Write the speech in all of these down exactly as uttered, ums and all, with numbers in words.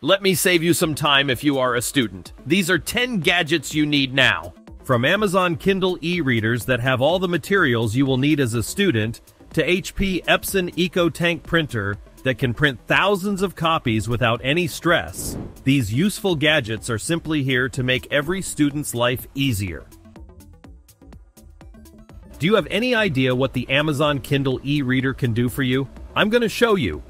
Let me save you some time if you are a student. These are ten gadgets you need now. From Amazon Kindle e-readers that have all the materials you will need as a student, to H P Epson EcoTank printer that can print thousands of copies without any stress, these useful gadgets are simply here to make every student's life easier. Do you have any idea what the Amazon Kindle e-reader can do for you? I'm going to show you.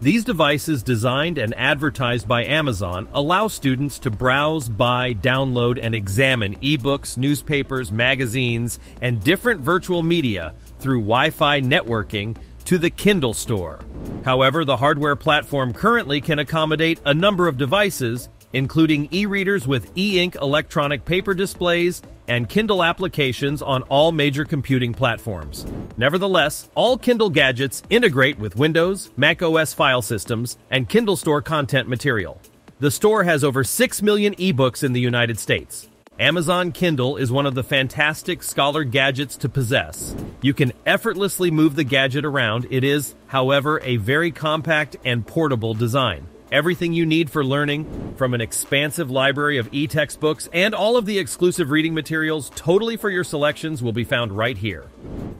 These devices, designed and advertised by Amazon, allow students to browse, buy, download, and examine ebooks, newspapers, magazines, and different virtual media through Wi-Fi networking to the Kindle store. However, the hardware platform currently can accommodate a number of devices, including e-readers with e-ink electronic paper displays and Kindle applications on all major computing platforms. Nevertheless, all Kindle gadgets integrate with Windows, Mac O S file systems, and Kindle Store content material. The store has over six million ebooks in the United States. Amazon Kindle is one of the fantastic scholar gadgets to possess. You can effortlessly move the gadget around. It is, however, a very compact and portable design. Everything you need for learning, from an expansive library of e-textbooks and all of the exclusive reading materials totally for your selections, will be found right here.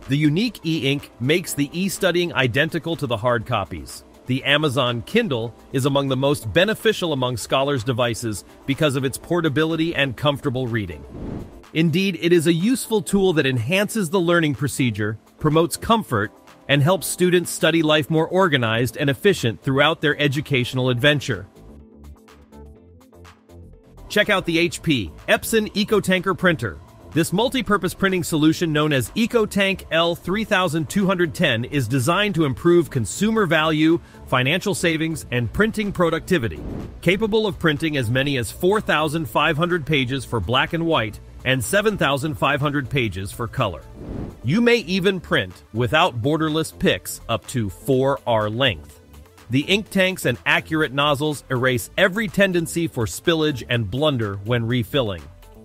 The unique e-ink makes the e-studying identical to the hard copies. The Amazon Kindle is among the most beneficial among scholars' devices because of its portability and comfortable reading. Indeed, it is a useful tool that enhances the learning procedure, promotes comfort, and helps students study life more organized and efficient throughout their educational adventure. Check out the H P Epson EcoTank printer. This multi-purpose printing solution, known as EcoTank L three thousand two hundred ten, is designed to improve consumer value, financial savings, and printing productivity. Capable of printing as many as four thousand five hundred pages for black and white and seven thousand five hundred pages for color. You may even print without borderless picks up to four R length. The ink tanks and accurate nozzles erase every tendency for spillage and blunder when refilling.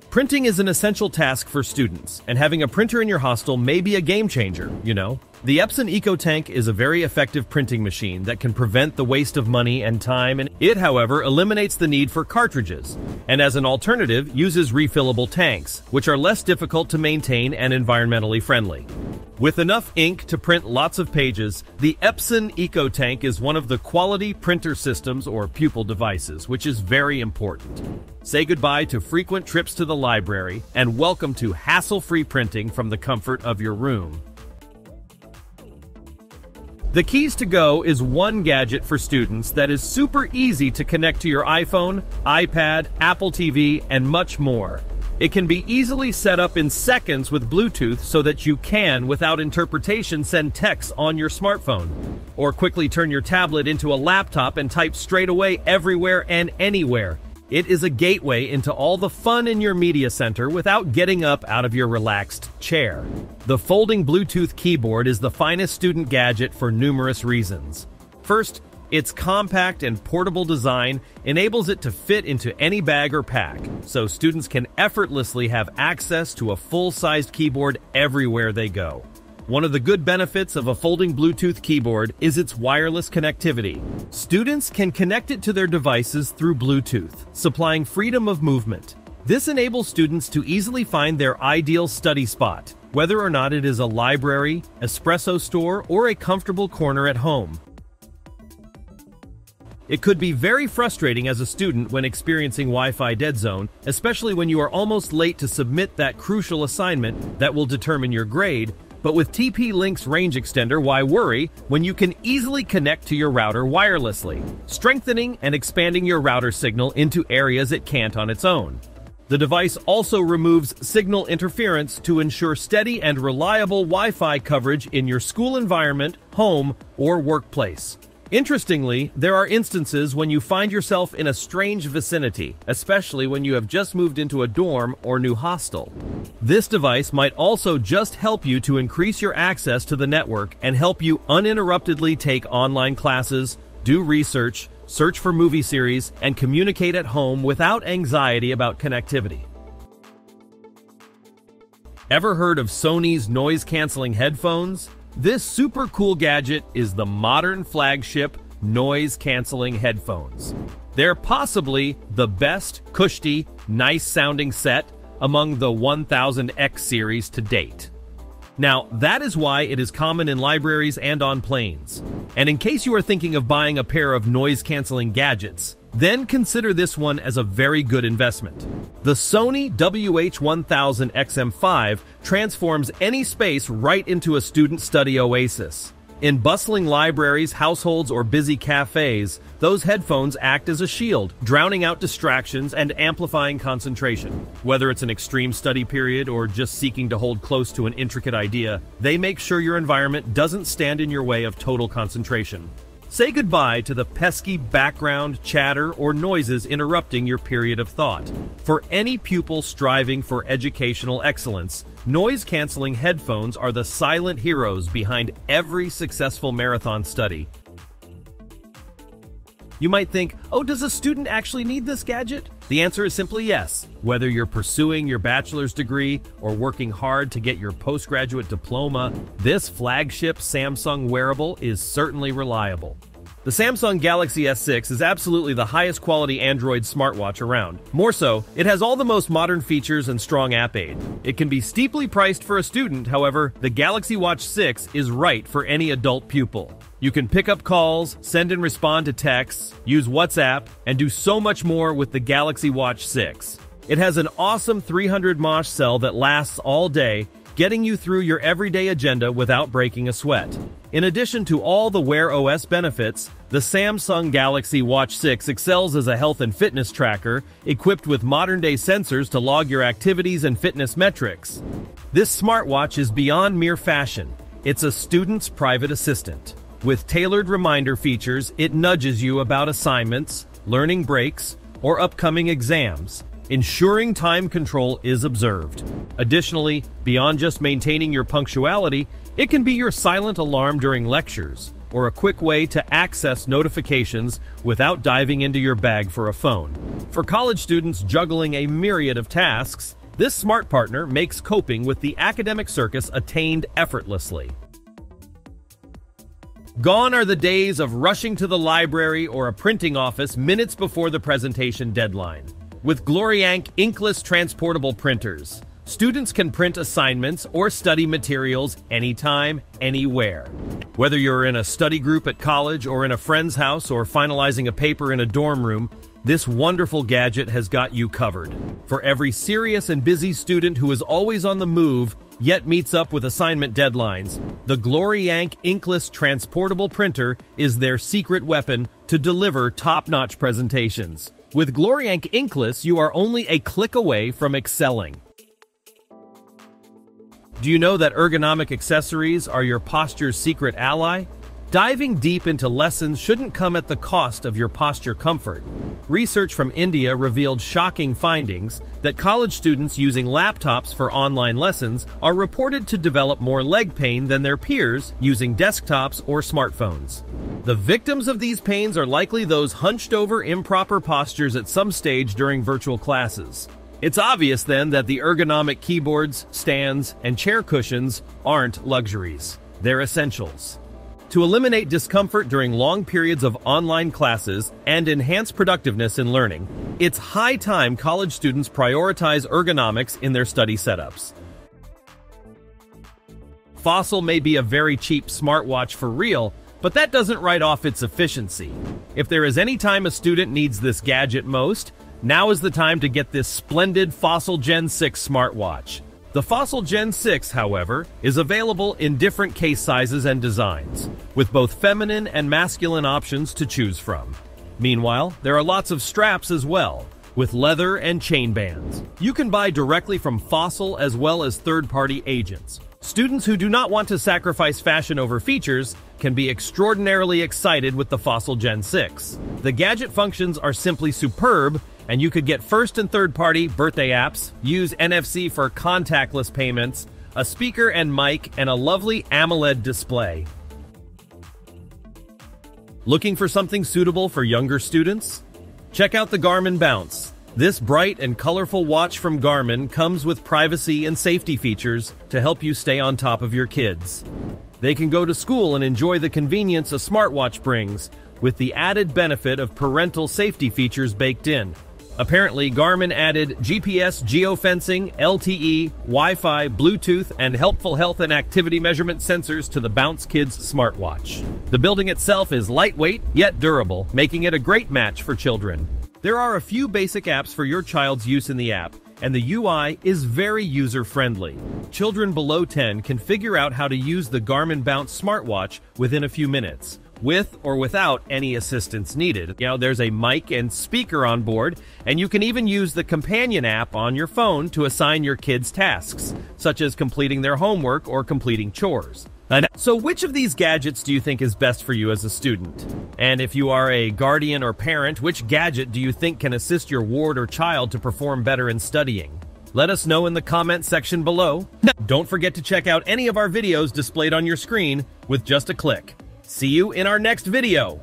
Printing is an essential task for students, and having a printer in your hostel may be a game changer, you know. The Epson EcoTank is a very effective printing machine that can prevent the waste of money and time, and it, however, eliminates the need for cartridges, and as an alternative, uses refillable tanks, which are less difficult to maintain and environmentally friendly. With enough ink to print lots of pages, the Epson EcoTank is one of the quality printer systems or pupil devices, which is very important. Say goodbye to frequent trips to the library and welcome to hassle-free printing from the comfort of your room. The Keys to Go is one gadget for students that is super easy to connect to your iPhone, iPad, Apple T V, and much more. It can be easily set up in seconds with Bluetooth so that you can, without interpretation, send texts on your smartphone, or quickly turn your tablet into a laptop and type straight away everywhere and anywhere. It is a gateway into all the fun in your media center without getting up out of your relaxed chair. The folding Bluetooth keyboard is the finest student gadget for numerous reasons. First, its compact and portable design enables it to fit into any bag or pack, so students can effortlessly have access to a full-sized keyboard everywhere they go. One of the good benefits of a folding Bluetooth keyboard is its wireless connectivity. Students can connect it to their devices through Bluetooth, supplying freedom of movement. This enables students to easily find their ideal study spot, whether or not it is a library, espresso store, or a comfortable corner at home. It could be very frustrating as a student when experiencing Wi-Fi dead zone, especially when you are almost late to submit that crucial assignment that will determine your grade. But with T P-Link's range extender, why worry when you can easily connect to your router wirelessly, strengthening and expanding your router signal into areas it can't on its own? The device also removes signal interference to ensure steady and reliable Wi-Fi coverage in your school environment, home, or workplace. Interestingly, there are instances when you find yourself in a strange vicinity, especially when you have just moved into a dorm or new hostel. This device might also just help you to increase your access to the network and help you uninterruptedly take online classes, do research, search for movie series, and communicate at home without anxiety about connectivity. Ever heard of Sony's noise-canceling headphones? This super cool gadget is the modern flagship noise-canceling headphones. They're possibly the best cushy, nice-sounding set among the one thousand X series to date. Now, that is why it is common in libraries and on planes. And in case you are thinking of buying a pair of noise-canceling gadgets, then consider this one as a very good investment. The Sony W H one thousand X M five transforms any space right into a student study oasis. In bustling libraries, households, or busy cafes, those headphones act as a shield, drowning out distractions and amplifying concentration. Whether it's an extreme study period or just seeking to hold close to an intricate idea, they make sure your environment doesn't stand in your way of total concentration. Say goodbye to the pesky background, chatter, or noises interrupting your period of thought. For any pupil striving for educational excellence, noise-canceling headphones are the silent heroes behind every successful marathon study. You might think, oh, does a student actually need this gadget? The answer is simply yes. Whether you're pursuing your bachelor's degree or working hard to get your postgraduate diploma, this flagship Samsung wearable is certainly reliable. The Samsung Galaxy S six is absolutely the highest quality Android smartwatch around. More so, it has all the most modern features and strong app aid. It can be steeply priced for a student, however, the Galaxy Watch six is right for any adult pupil. You can pick up calls, send and respond to texts, use WhatsApp, and do so much more with the Galaxy Watch six. It has an awesome three hundred milliamp hour cell that lasts all day, getting you through your everyday agenda without breaking a sweat. In addition to all the Wear O S benefits, the Samsung Galaxy Watch six excels as a health and fitness tracker, equipped with modern-day sensors to log your activities and fitness metrics. This smartwatch is beyond mere fashion. It's a student's private assistant. With tailored reminder features, it nudges you about assignments, learning breaks, or upcoming exams, ensuring time control is observed. Additionally, beyond just maintaining your punctuality, it can be your silent alarm during lectures, or a quick way to access notifications without diving into your bag for a phone. For college students juggling a myriad of tasks, this smart partner makes coping with the academic circus attained effortlessly. Gone are the days of rushing to the library or a printing office minutes before the presentation deadline. With Glory Yank Inkless transportable printers, students can print assignments or study materials anytime, anywhere. Whether you're in a study group at college or in a friend's house or finalizing a paper in a dorm room, this wonderful gadget has got you covered. For every serious and busy student who is always on the move, yet meets up with assignment deadlines, the Glory Yank Inkless transportable printer is their secret weapon to deliver top-notch presentations. With Glory Yank Inkless, you are only a click away from excelling. Do you know that ergonomic accessories are your posture's secret ally? Diving deep into lessons shouldn't come at the cost of your posture comfort. Research from India revealed shocking findings that college students using laptops for online lessons are reported to develop more leg pain than their peers using desktops or smartphones. The victims of these pains are likely those hunched over improper postures at some stage during virtual classes. It's obvious then that the ergonomic keyboards, stands, and chair cushions aren't luxuries. They're essentials. To eliminate discomfort during long periods of online classes and enhance productiveness in learning, it's high time college students prioritize ergonomics in their study setups. Fossil may be a very cheap smartwatch for real, but that doesn't write off its efficiency. If there is any time a student needs this gadget most, now is the time to get this splendid Fossil Gen six smartwatch. The Fossil Gen six, however, is available in different case sizes and designs, with both feminine and masculine options to choose from. Meanwhile, there are lots of straps as well, with leather and chain bands. You can buy directly from Fossil as well as third-party agents. Students who do not want to sacrifice fashion over features can be extraordinarily excited with the Fossil Gen six. The gadget functions are simply superb, and you could get first and third-party birthday apps, use N F C for contactless payments, a speaker and mic, and a lovely AMOLED display. Looking for something suitable for younger students? Check out the Garmin Bounce. This bright and colorful watch from Garmin comes with privacy and safety features to help you stay on top of your kids. They can go to school and enjoy the convenience a smartwatch brings, with the added benefit of parental safety features baked in. Apparently, Garmin added G P S geofencing, L T E, Wi-Fi, Bluetooth, and helpful health and activity measurement sensors to the Bounce Kids smartwatch. The building itself is lightweight, yet durable, making it a great match for children. There are a few basic apps for your child's use in the app, and the U I is very user-friendly. Children below ten can figure out how to use the Garmin Bounce smartwatch within a few minutes, with or without any assistance needed. You know, there's a mic and speaker on board, and you can even use the companion app on your phone to assign your kids tasks, such as completing their homework or completing chores. And so which of these gadgets do you think is best for you as a student? And if you are a guardian or parent, which gadget do you think can assist your ward or child to perform better in studying? Let us know in the comment section below. Don't forget to check out any of our videos displayed on your screen with just a click. See you in our next video!